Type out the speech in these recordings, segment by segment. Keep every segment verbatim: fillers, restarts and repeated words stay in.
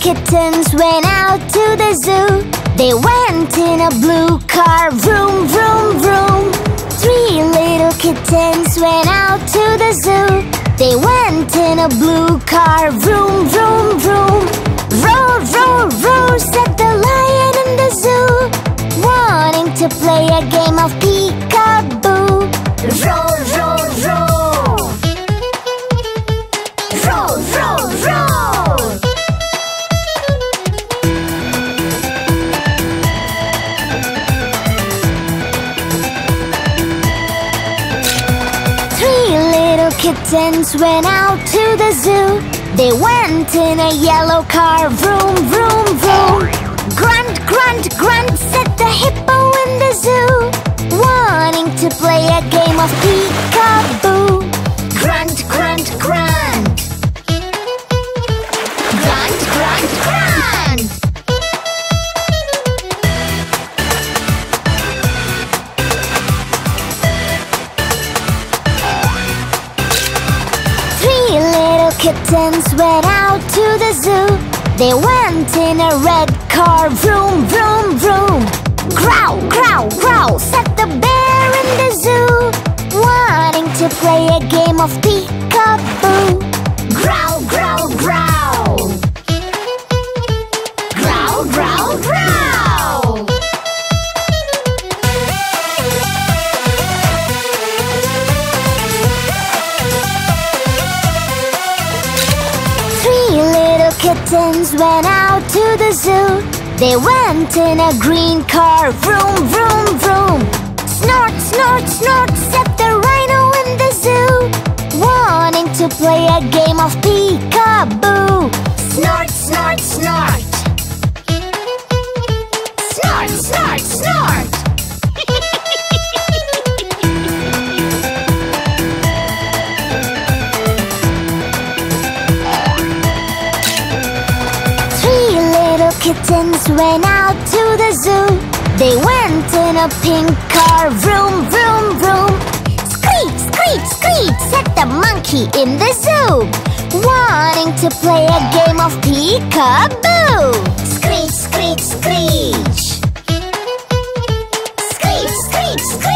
Kittens went out to the zoo. They went in a blue car, vroom, vroom, vroom. Three little kittens went out to the zoo. They went in a blue car, vroom, vroom, vroom. Roar, roar, roar, said the lion in the zoo, wanting to play a game of peek-a-boo. Roar, roar, roar. Roar, roar, roar. Kittens went out to the zoo. They went in a yellow car, vroom, vroom, vroom. Grunt, grunt, grunt, said the hippo in the zoo, wanting to play a game of peek-a-boo. Grunt, grunt, grunt. Grunt, grunt, grunt. Kittens went out to the zoo. They went in a red car, vroom, vroom, vroom. Growl, growl, growl, said the bear in the zoo, wanting to play a game of peek-a-boo. Growl, growl, growl. Growl, growl, growl. Kittens went out to the zoo. They went in a green car, vroom, vroom, vroom. Snort, snort, snort, said the rhino in the zoo, wanting to play a game of peek-a-boo. Snort, snort, snort. Snort, snort, snort. Kittens went out to the zoo. They went in a pink car, vroom, vroom, vroom. Screech, screech, screech, said the monkey in the zoo, wanting to play a game of peek-a-boo. Screech, screech, screech. Screech, screech, screech.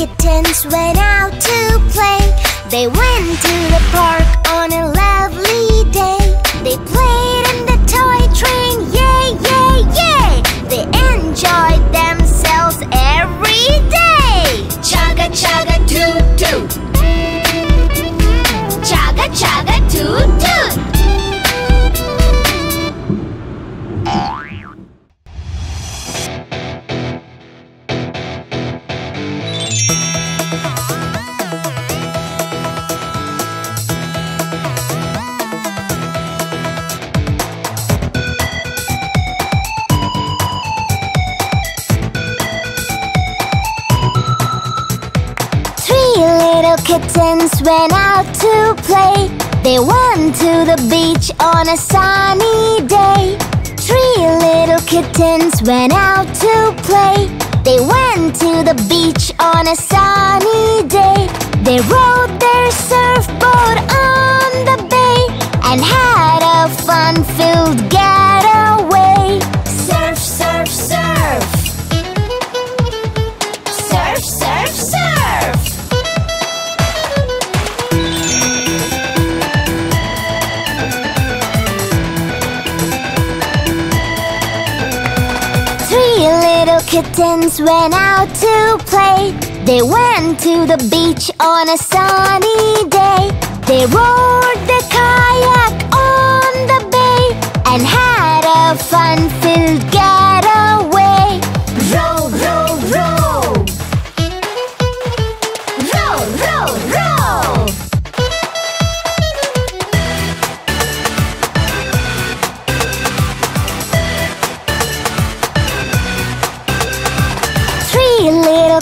kittens went out to play. They went to the park on a lovely day. They played in the toy train, yay, yay, yay! They enjoyed themselves every day. Chugga, chugga, toot, toot. Chugga, chugga, toot, toot. Kittens went out to play. They went to the beach on a sunny day. Three little kittens went out to play. They went to the beach on a sunny day. They rode their surfboard on the bay and had a fun-filled getaway. Surf, surf, surf. Surf, surf, surf. Kittens went out to play. They went to the beach on a sunny day. They rode the kayak on the bay and had a fun-filled getaway. Row, row, row. Row, row, row.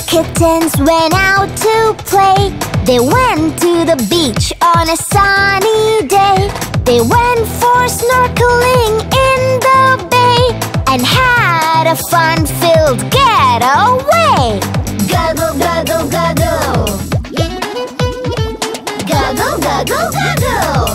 Kittens went out to play. They went to the beach on a sunny day. They went for snorkeling in the bay and had a fun-filled getaway. Guggle, guggle, guggle. Guggle, guggle, guggle.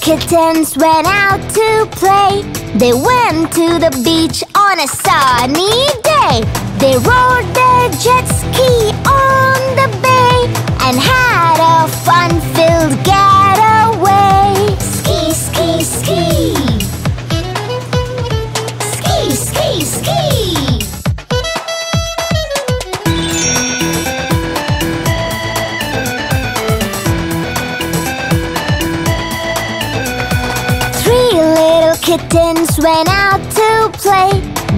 Kittens went out to play. They went to the beach on a sunny day. They rode their jet ski on the bay and had a fun-filled getaway. Ski, ski, ski. Ski, ski, ski. Kittens went out to play.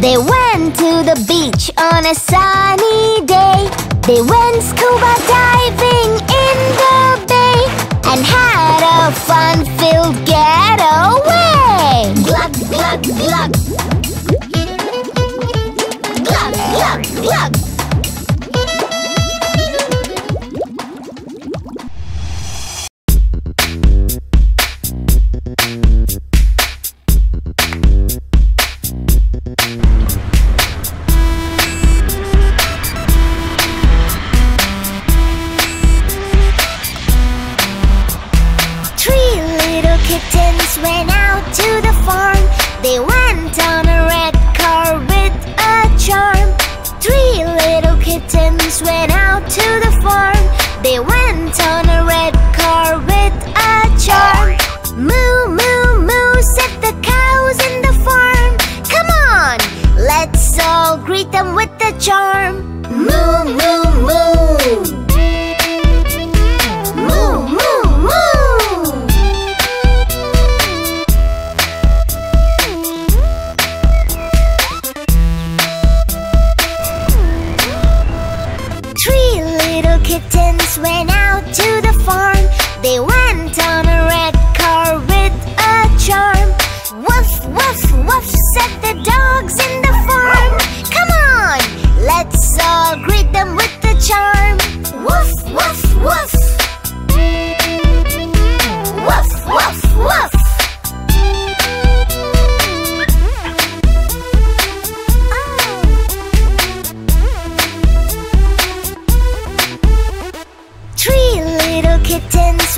They went to the beach on a sunny day. They went scuba diving in the bay and had a fun-filled getaway. Glug, glug, glug. Glug, glug, glug. Kittens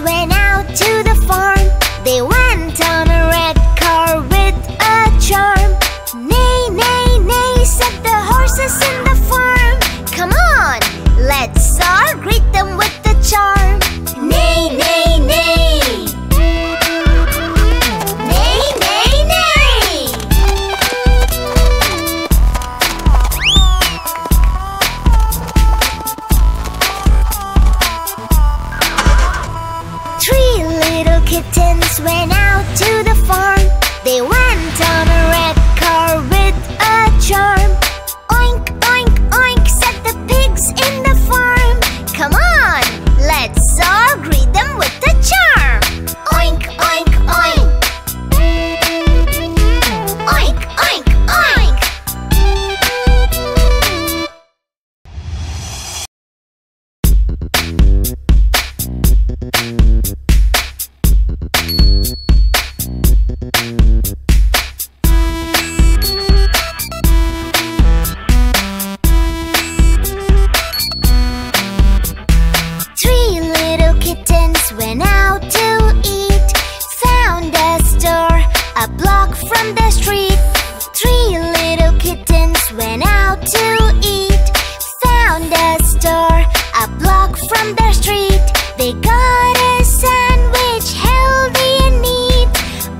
went out to the farm. on the street. Three little kittens went out to eat. Found a store a block from their street. They got a sandwich, healthy and neat.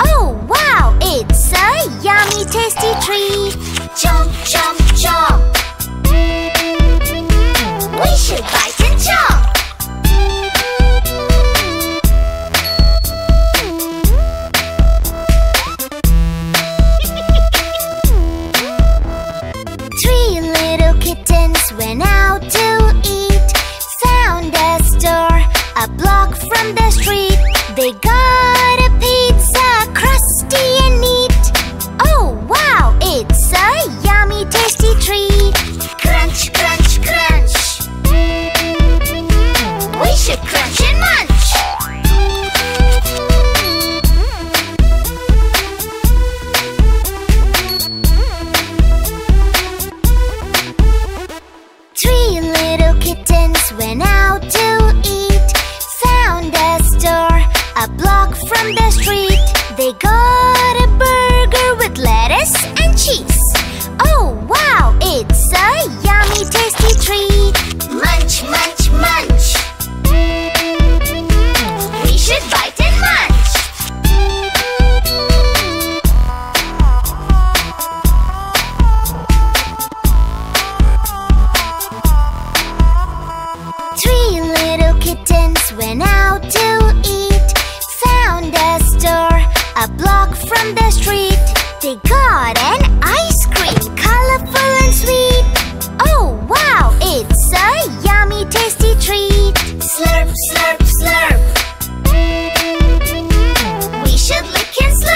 Oh wow, it's a yummy tasty treat. Chomp, chomp, chomp. We should bite and chomp. Went out to eat. Found a store a block from the street. They got a pizza, crusty and neat. Oh wow, it's a yummy tasty treat. Crunch, crunch, crunch. We should crunch and munch. Went out to eat. Found a store a block from the street. They got a burger with lettuce and cheese. Oh wow, it's a yummy tasty treat. Munch, munch, munch. We should bite and munch. Went out to eat. Found a store a block from the street. They got an ice cream, colorful and sweet. Oh wow, it's a yummy tasty treat. Slurp, slurp, slurp. We should lick and slurp.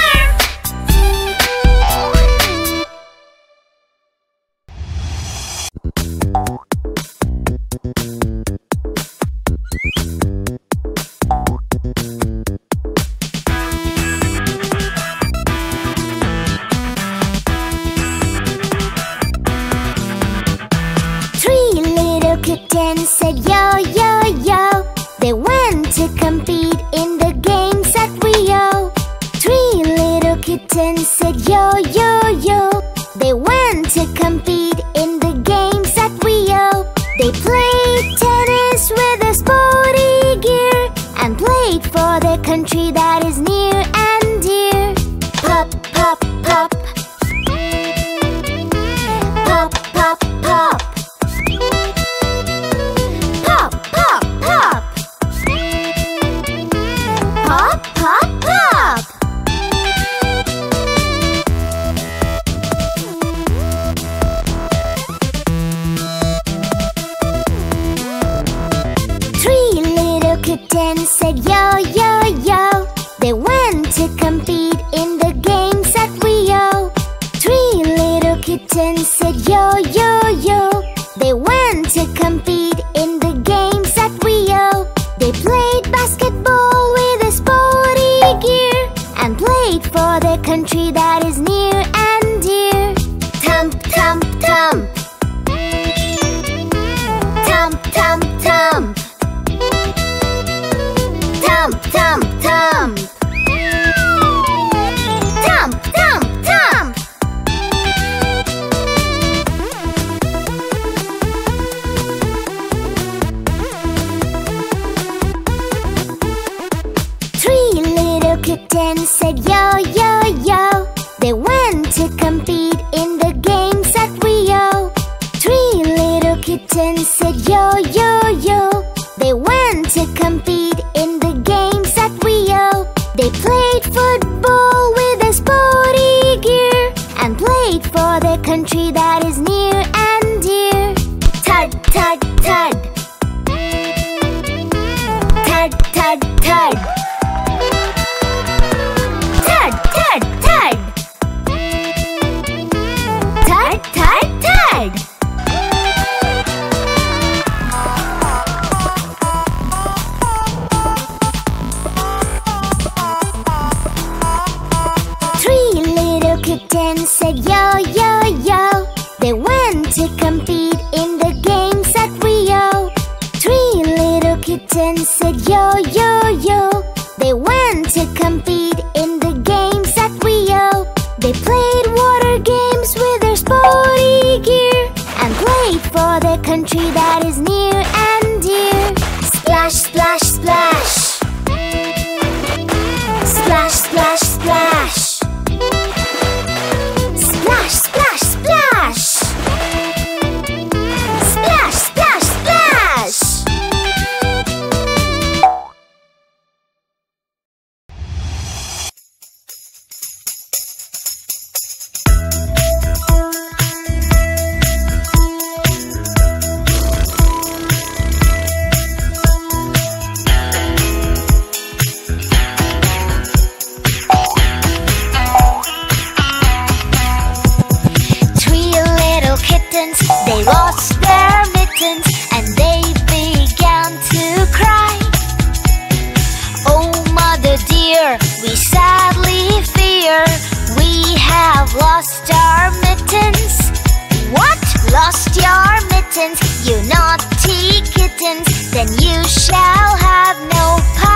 Said yo, yo, yo. They went to compete in the games at Rio. Three little kittens said yo, yo, yo. They went to compete in the games at Rio. They played tennis with a sporty gear and played for their country that is near and dear. Pop, pop, pop. Pop, pop, pop. Said yo, yo, yo. They went to compete in the games at Rio. Three little kittens said yo, yo, yo. They went to compete in the games at Rio. They played basketball with a sporty gear and played for their country that is near and dear. Thump, thump, thump. Thump, thump, thump. Thump, thump, thump. Thump, thump, thump. Three little kittens said yo, yo, yo. They went to compete in the games at Rio. Three little kittens said yo, yo, yo. They went to compete in the games at Rio. They played football with a sporty gear and played for their country that is near and dear. Thud, thud, thud. Thud, thud, thud. Thud, thud, thud. Thud, thud, thud. country that is near and dear. Splash, splash, splash. Splash, splash, splash. Splash, splash, splash. Splash, splash, splash. They lost their mittens and they began to cry. Oh, mother dear, we sadly fear we have lost our mittens. What? Lost your mittens, you naughty kittens? Then you shall have no pie.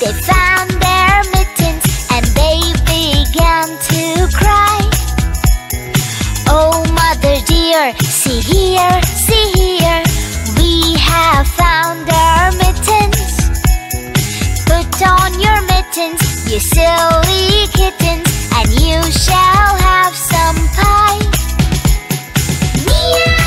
They found their mittens and they began to cry. Oh, mother dear, see here, see here, we have found our mittens. Put on your mittens, you silly kittens, and you shall have some pie. Meow!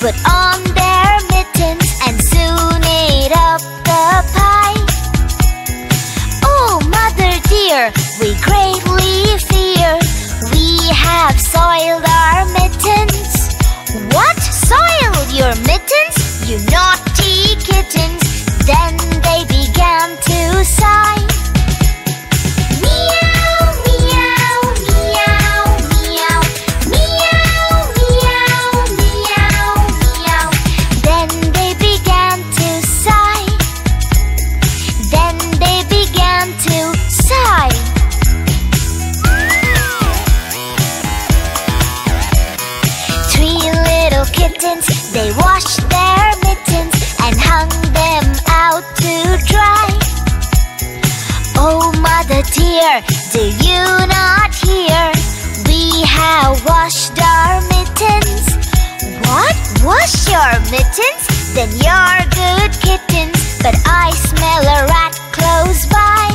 Put on their mittens and soon ate up the pie. Oh, mother dear, we greatly fear we have soiled our mittens. What? Soiled your mittens? You naughty kittens. Then they began to sigh. Meow. They washed their mittens and hung them out to dry. Oh, mother dear, do you not hear? We have washed our mittens. What? Wash your mittens? Then you're good kittens, but I smell a rat close by.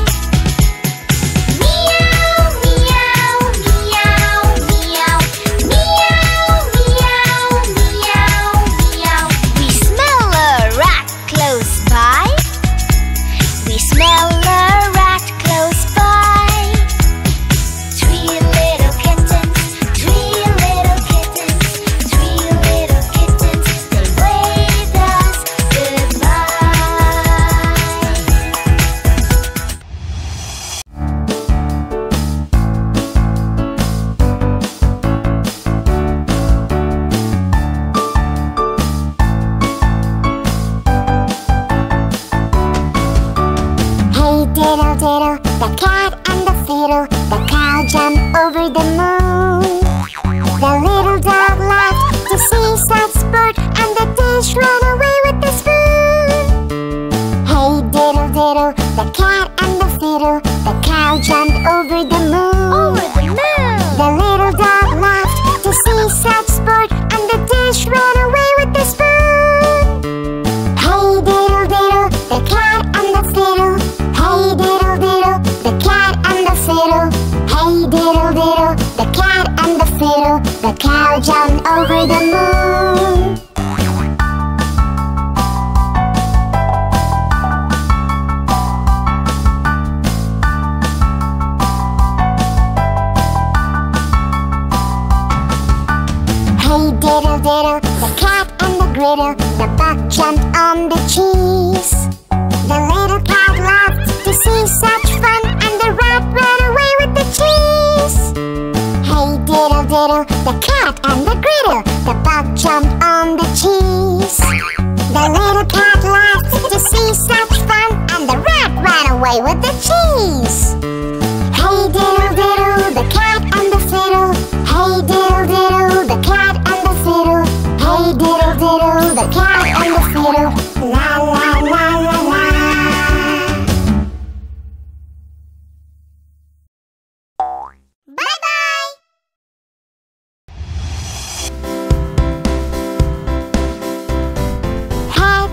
Diddle diddle, fiddle, the cat and the griddle, the buck jumped on the cheese. The little cat loved to see such fun, and the rat ran away with the cheese. Hey diddle diddle, the cat and the griddle, the buck jumped on the cheese. The little cat loved to see such fun, and the rat ran away with the cheese. Hey diddle diddle, the cat and the fiddle. Hey diddle diddle, the cat and the fiddle. Hey diddle diddle, the cat and the fiddle. La la la la la. Bye bye. Head,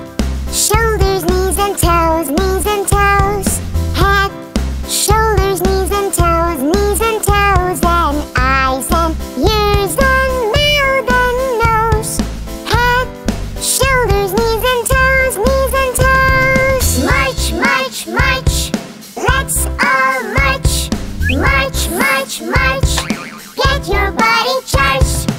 shoulders, knees and toes, knees and toes. Head, shoulders, knees and toes, knees and toes. Then eyes and ears, then mouth and nose. Head, shoulders, knees and toes, knees and toes. March, march, march. Let's all march. March, march, march. Get your body charged.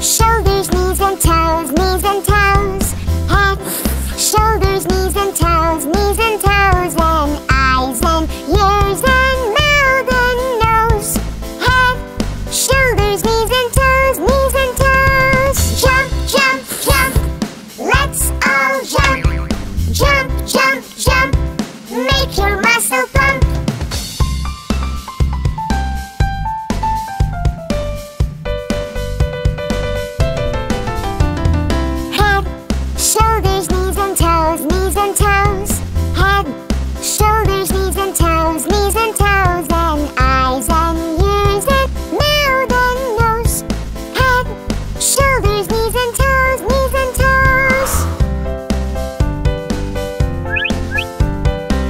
Shoulders, knees and toes, knees and toes. Head, shoulders, knees and toes, knees and toes. Then eyes and ears, then mouth and nose. Head, shoulders, knees and toes, knees and toes. Jump, jump, jump. Let's all jump. Jump, jump, jump. Make your muscle pump. Shoulders, knees and toes, knees and toes. Head, shoulders, knees and toes, knees and toes. Then eyes and ears and mouth and nose. Head, shoulders, knees and toes, knees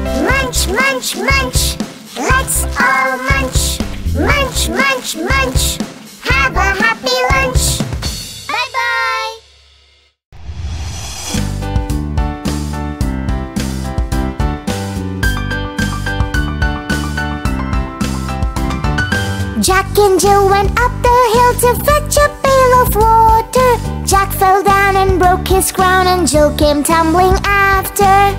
and toes. Munch, munch, munch. Let's all munch. Munch, munch, munch. Have a happy lunch. Bye-bye. Jack and Jill went up the hill to fetch a pail of water. Jack fell down and broke his crown, and Jill came tumbling after.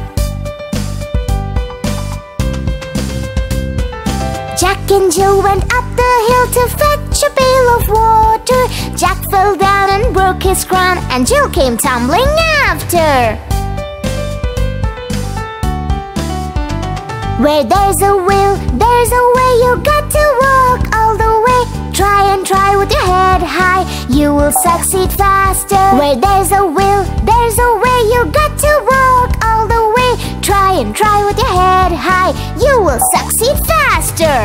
Jack and Jill went up the hill to fetch a pail of water. Jack fell down and broke his crown, and Jill came tumbling after. Where there's a will, there's a way. You got to walk all the way. Try and try with your head high. You will succeed faster. Where there's a will, there's a way. You got to walk all the way. Try and try with your head high. You will succeed faster.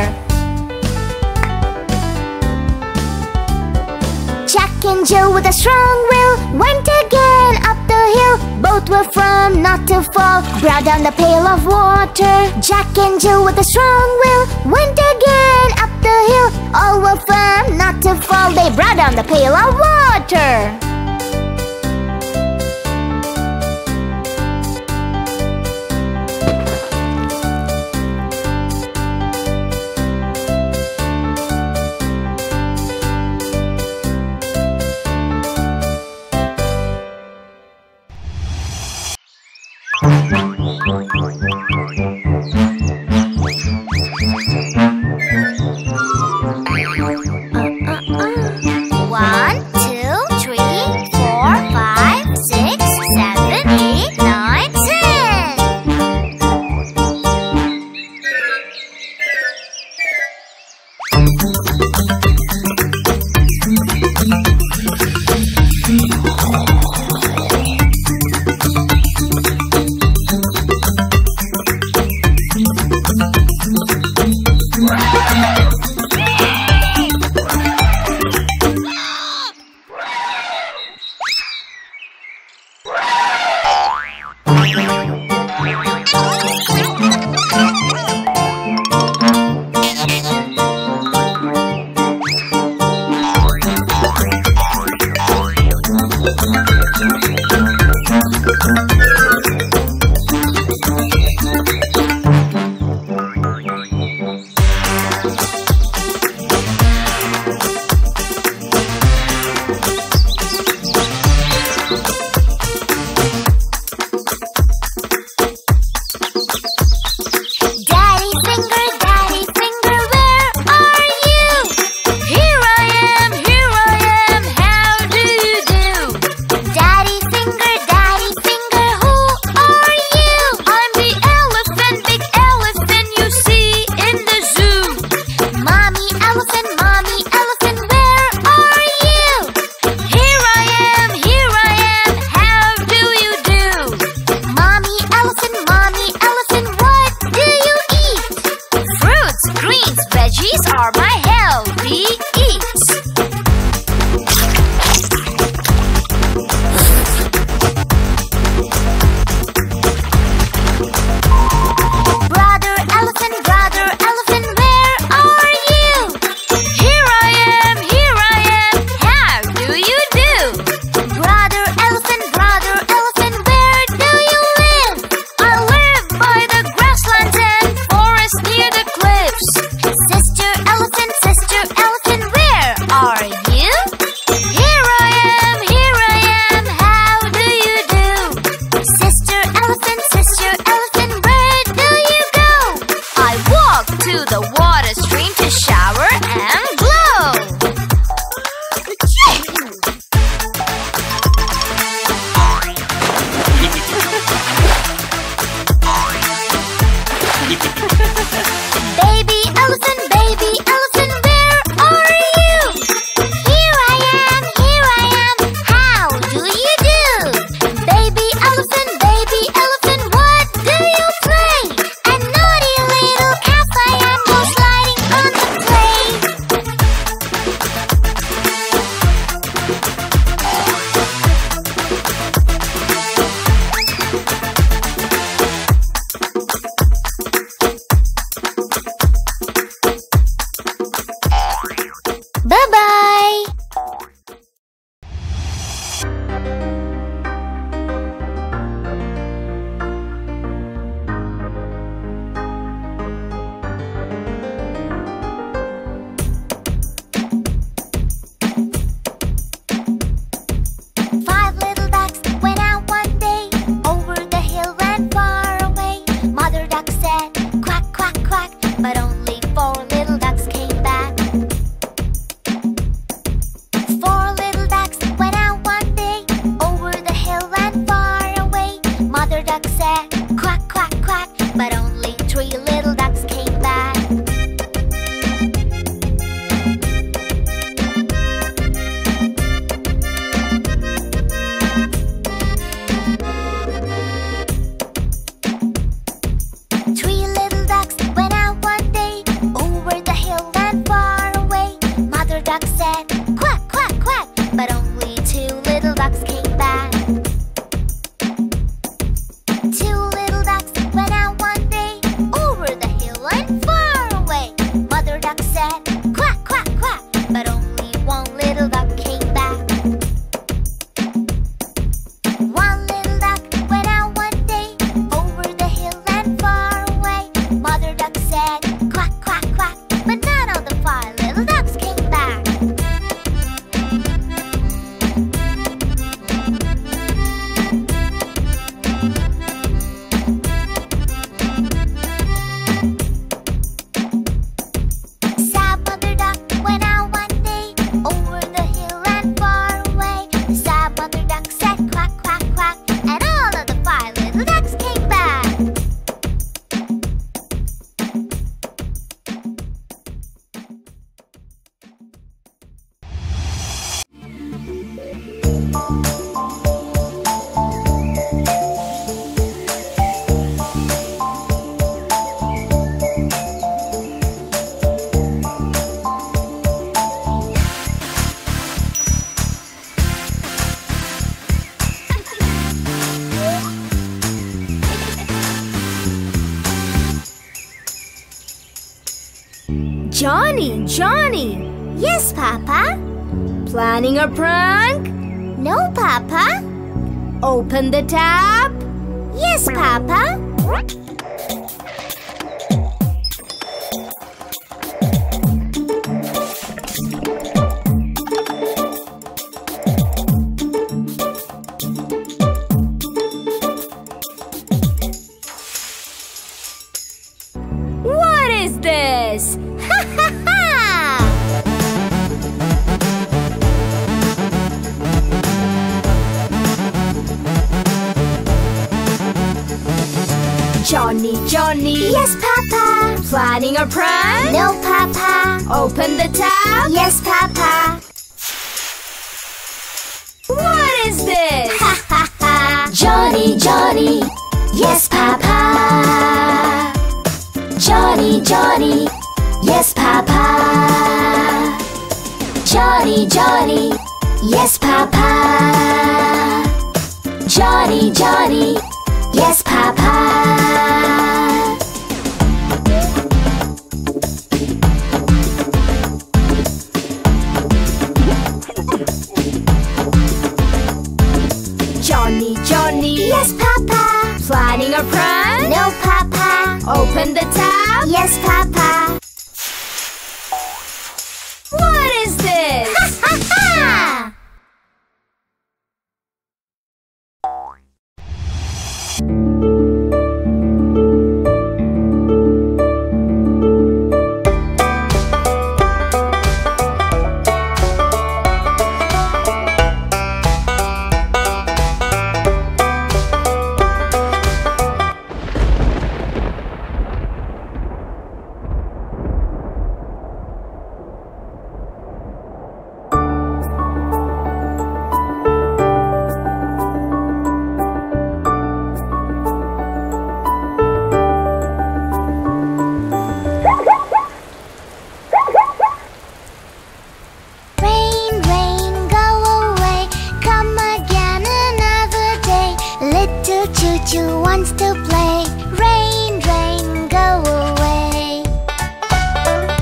Jack and Jill with a strong will went again up the hill. Both were firm not to fall, brought down the pail of water. Jack and Jill with a strong will went again up the hill. All were firm not to fall, they brought down the pail of water. One, two, three. Johnny, Johnny! Yes, Papa? Planning a prank? No, Papa. Open the tap? Yes, Papa. What is this? Ha ha ha! Johnny, Johnny. Yes, Papa. Planning a prank? No, Papa. Open the tap? Yes, Papa. What is this? Ha ha ha! Johnny, Johnny. Yes, Papa. Johnny, Johnny. Yes, Papa. Johnny, Johnny. Yes, Papa. Johnny, Johnny. Yes, Papa. Johnny, Johnny. Yes, Papa. Planning a prank? No, Papa. Open the tap? Yes, Papa. What is this? Ha ha ha! Choo-choo wants to play. Rain, rain, go away. Rain, rain,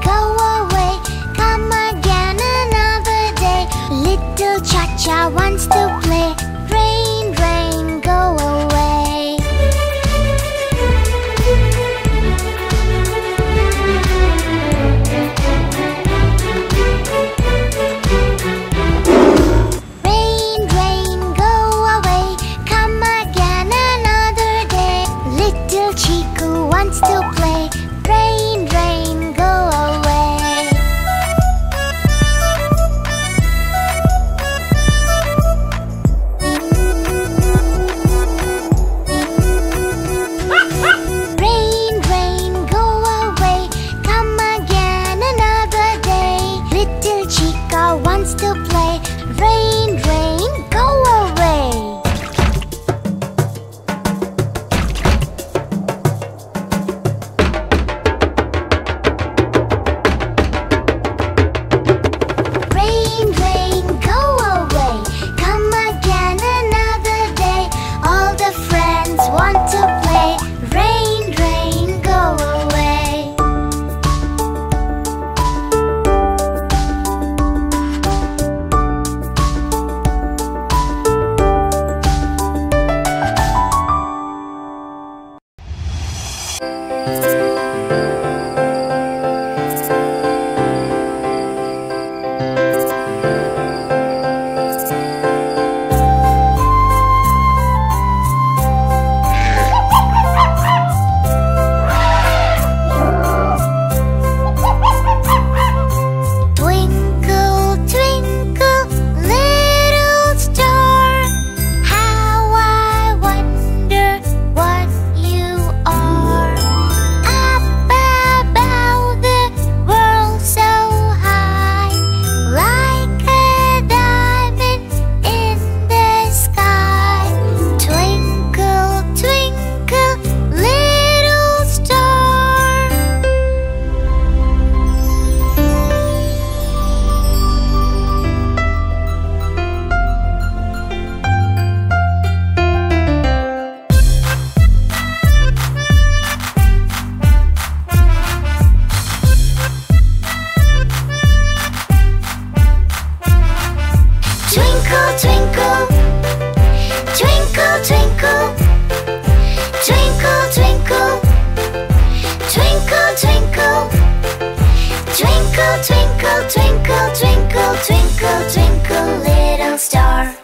go away. Come again another day. Little Cha-Cha wants to play. Rain, rain, go away. twinkle, twinkle, twinkle, little star.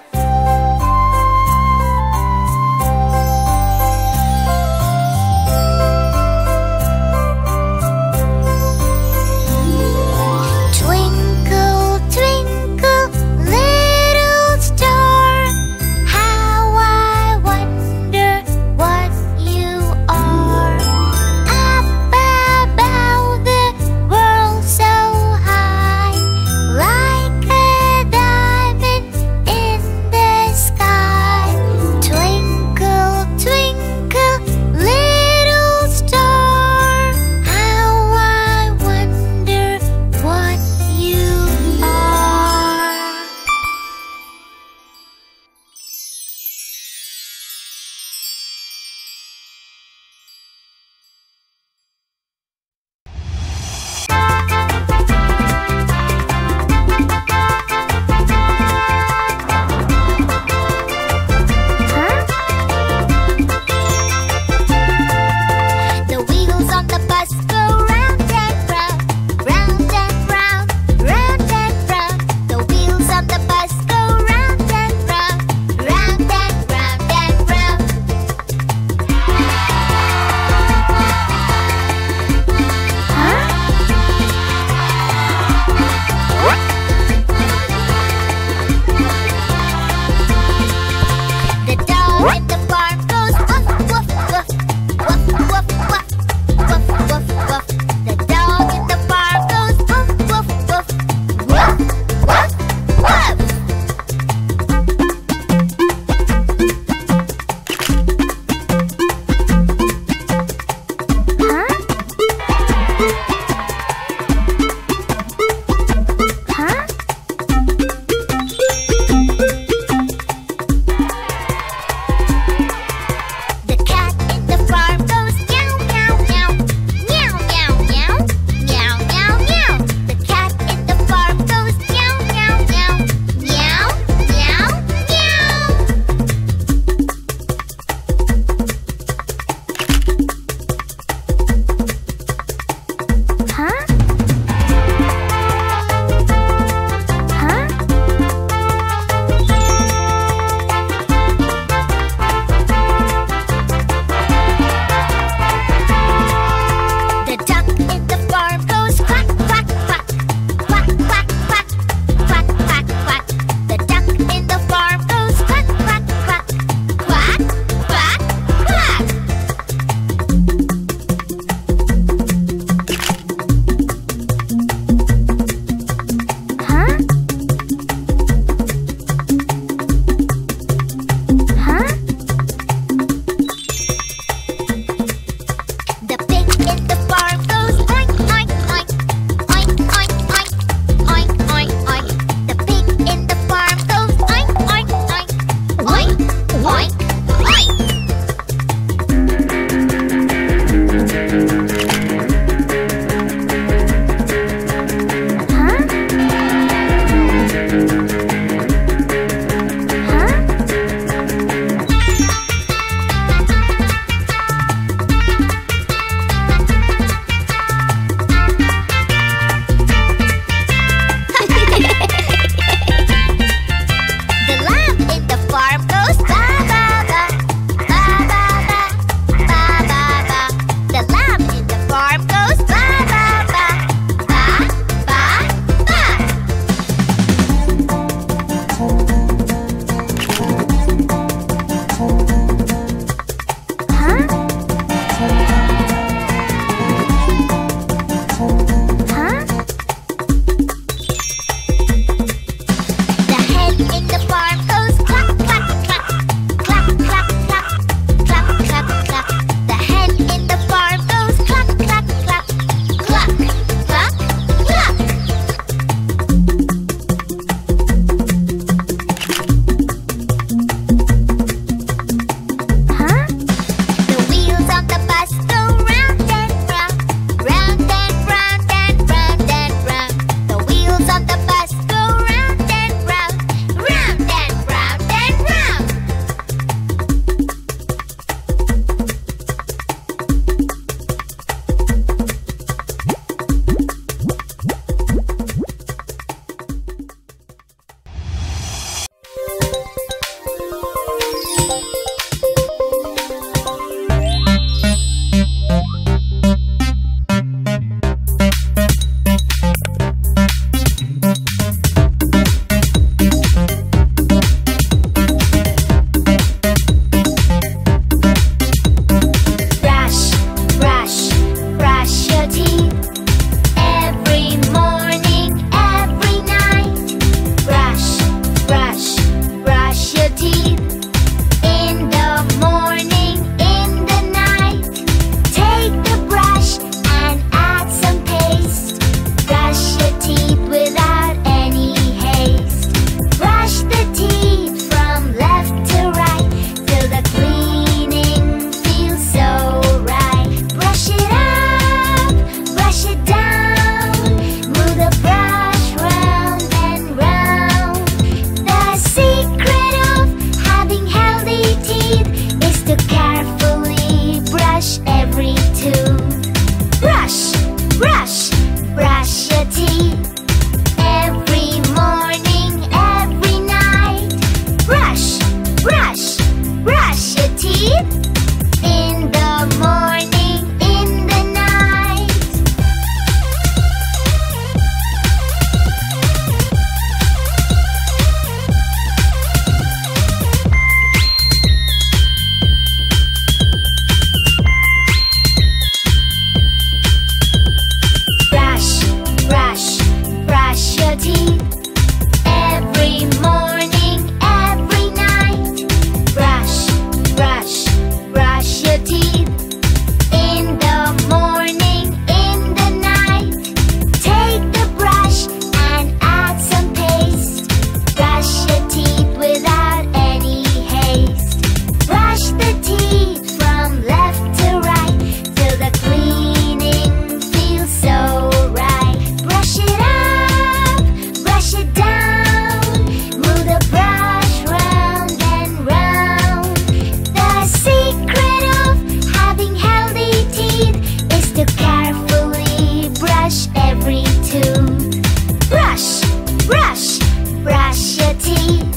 Brush, brush your teeth.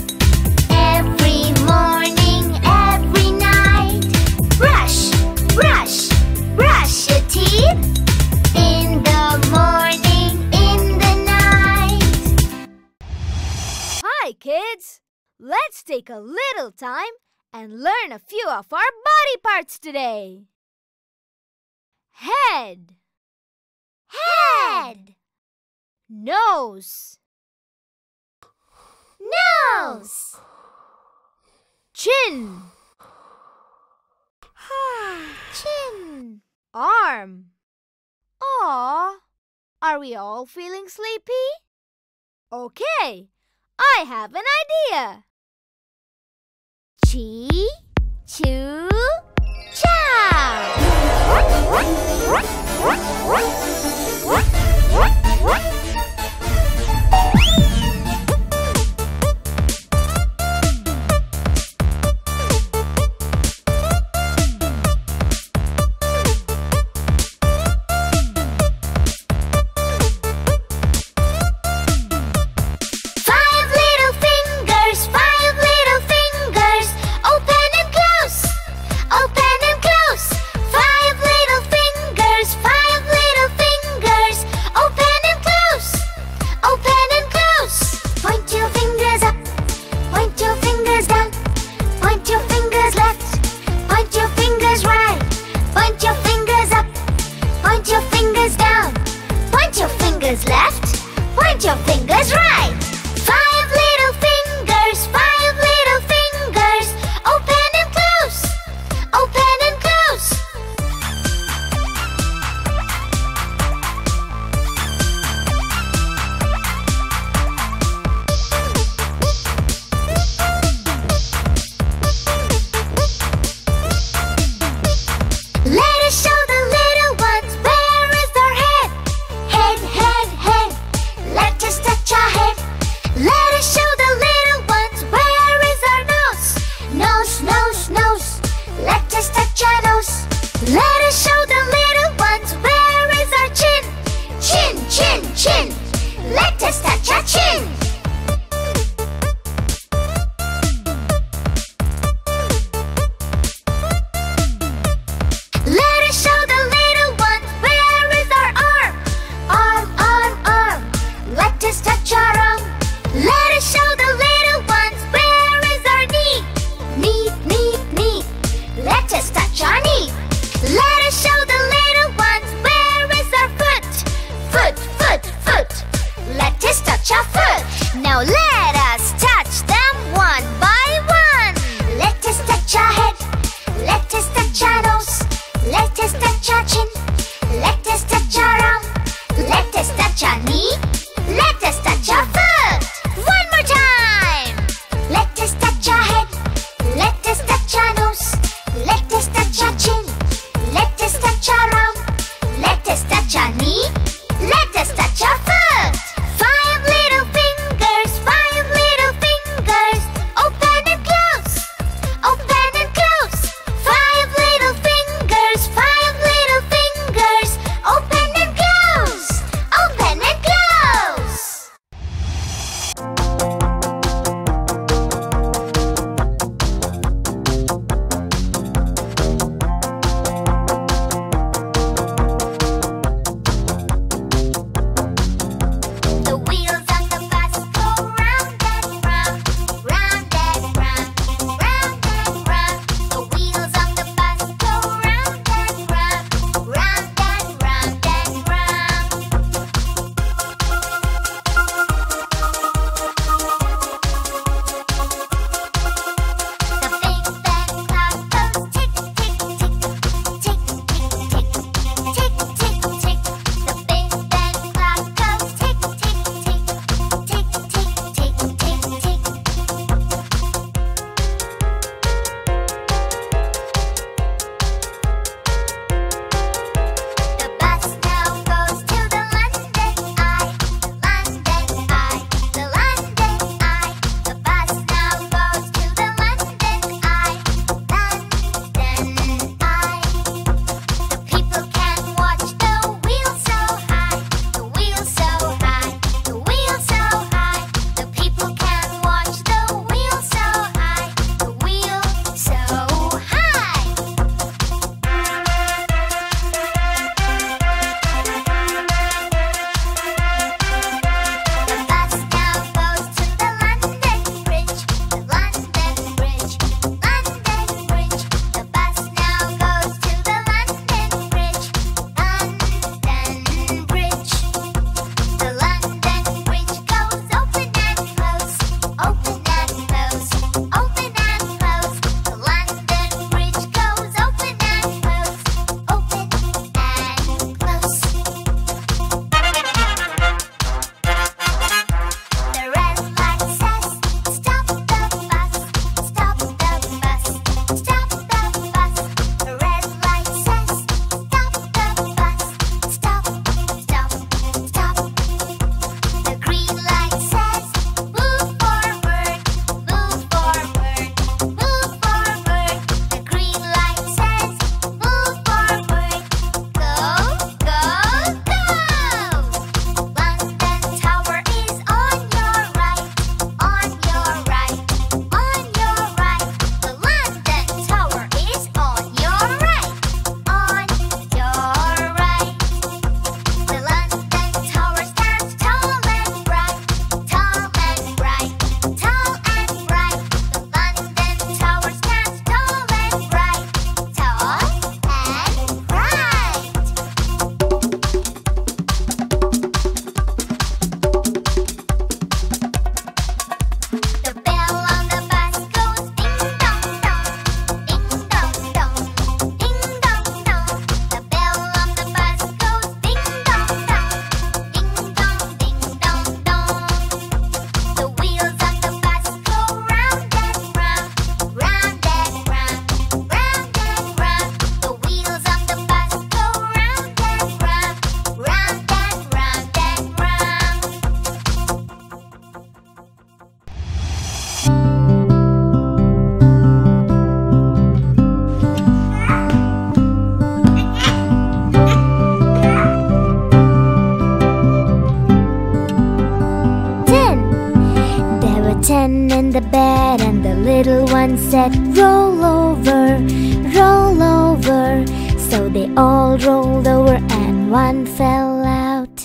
Every morning, every night. Brush, brush, brush your teeth. In the morning, in the night. Hi kids! Let's take a little time and learn a few of our body parts today. Head. Head. Nose. Nose. Chin. Chin. Arm. Aw. Are we all feeling sleepy? Okay, I have an idea. Chi, chu, chow. Open and close! one in the bed, and the little one said, "Roll over, roll over." So they all rolled over and one fell out.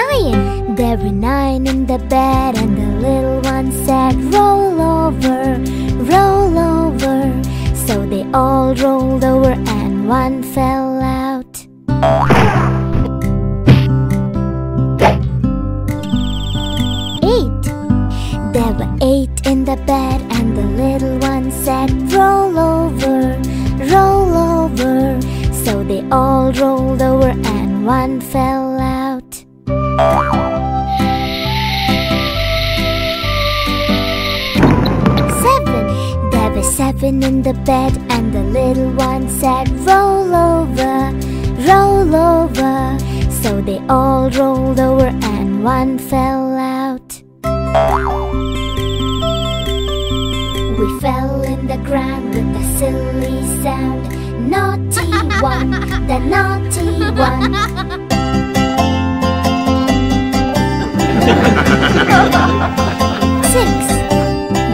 Nine! There were nine in the bed, and the little one said, "Roll over, roll over." So they all rolled over and one fell out. Eight. There were eight in the bed, and the little one said, "Roll over, roll over." So they all rolled over and one fell out. Seven in the bed, and the little one said, "Roll over, roll over." So they all rolled over and one fell out. We fell in the ground with a silly sound. Naughty one, the naughty one. Six.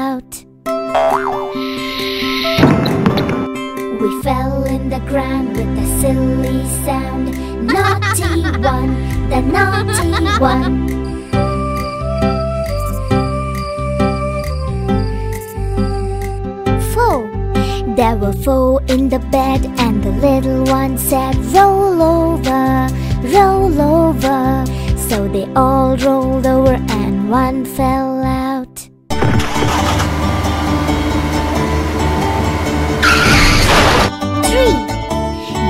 out. We fell in the ground with a silly sound. Naughty one, the naughty one. Four. There were four in the bed, and the little one said, "Roll over, roll over." So they all rolled over and one fell out.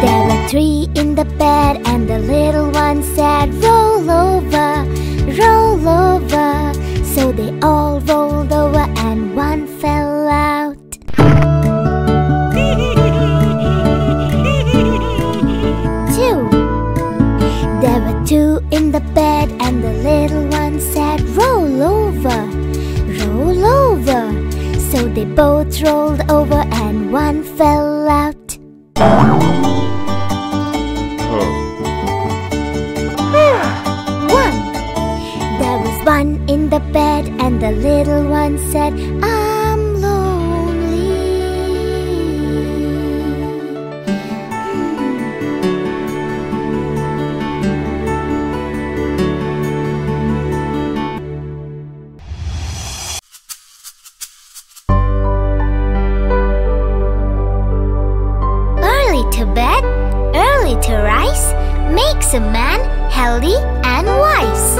There were three in the bed, and the little one said, "Roll over, roll over." So they all rolled over and one fell out. Two. There were two in the bed, and the little one said, "Roll over, roll over." So they both rolled over and one fell out. One in the bed, and the little one said, "I'm lonely." Early to bed, early to rise, makes a man healthy and wise.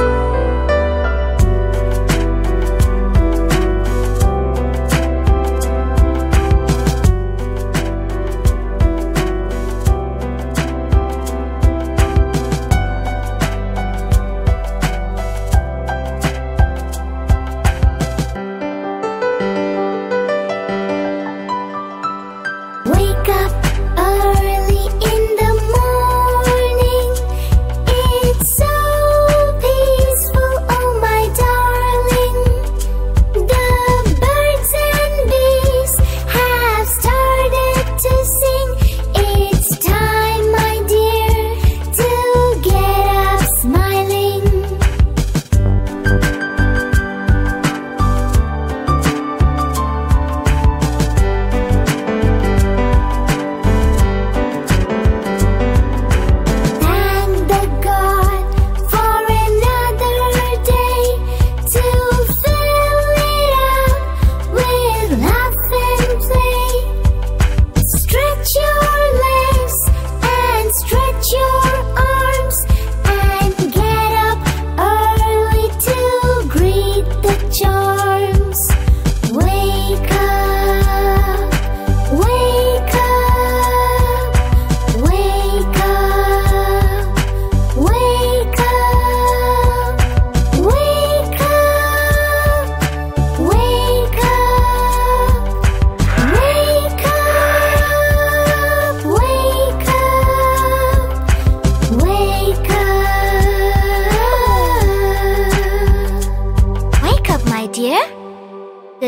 Early in the morning, it's so beautiful.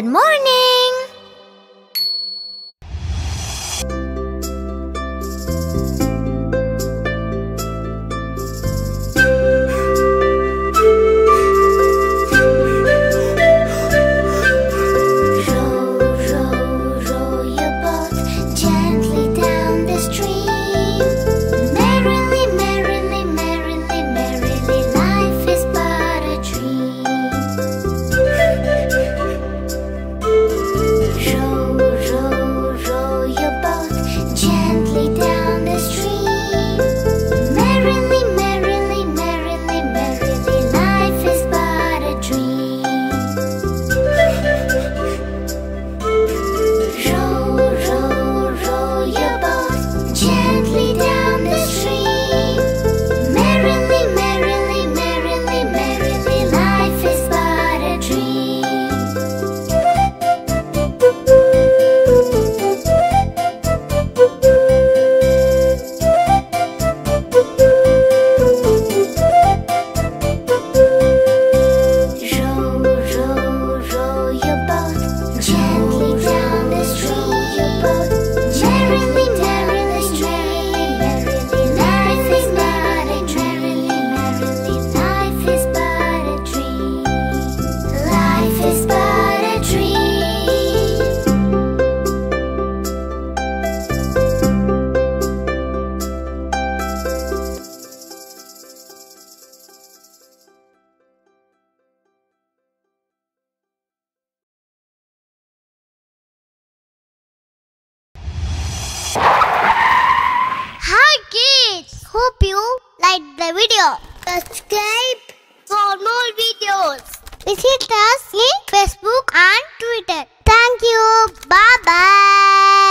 Good morning! Hope you liked the video. Subscribe for more videos. Visit us in Facebook and Twitter. Thank you. Bye bye.